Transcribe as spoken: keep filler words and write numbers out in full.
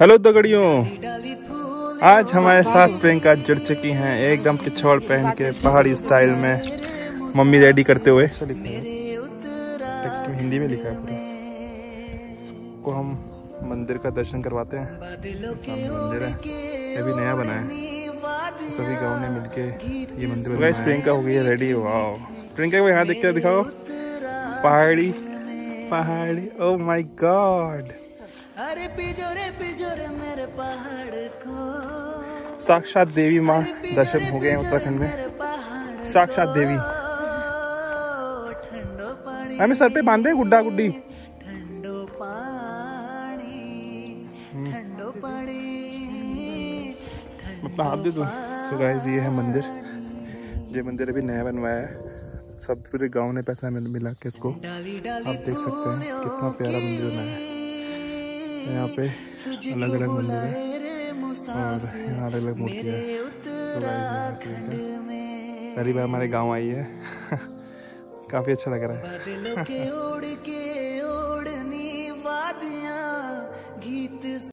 Hello दगड़ियों, आज हमारे साथ प्रियंका जुड़ चुकी हैं एकदम पिछौड़ पहन के पहाड़ी स्टाइल में मम्मी रेडी करते हुए। टेक्स्ट में हिंदी में लिखा है पूरा। को हम मंदिर का दर्शन करवाते हैं। मंदिर है, ये भी नया बना है, सभी गाँव में मिलके ये मंदिर बनाया है। प्रियंका हो गई है रेडी। वाओ प्रियंका को यहाँ देख के दिखाओ, पहाड़ी पहाड़ी, ओह माय गॉड, अरे पिजोरे पिजोरे मेरे पहाड़ को। साक्षात देवी माँ दर्शन हो गए हैं उत्तराखंड में। साक्षात देवी हमें सर पे बांधे, गुड्डा गुड्डी ठंडो पानी ठंडो पानी अपना हाथ दे दो। सो गाइस ये है मंदिर, ये मंदिर अभी नया बनवाया है, सब पूरे गांव ने पैसा मिला के इसको। आप देख सकते हैं कितना प्यारा मंदिर बनाया है। यहाँ पे अलग अलग मंदिर है और यहाँ अलग अलग मूर्ति है। पहली बार हमारे गांव आई है काफी अच्छा लग रहा है।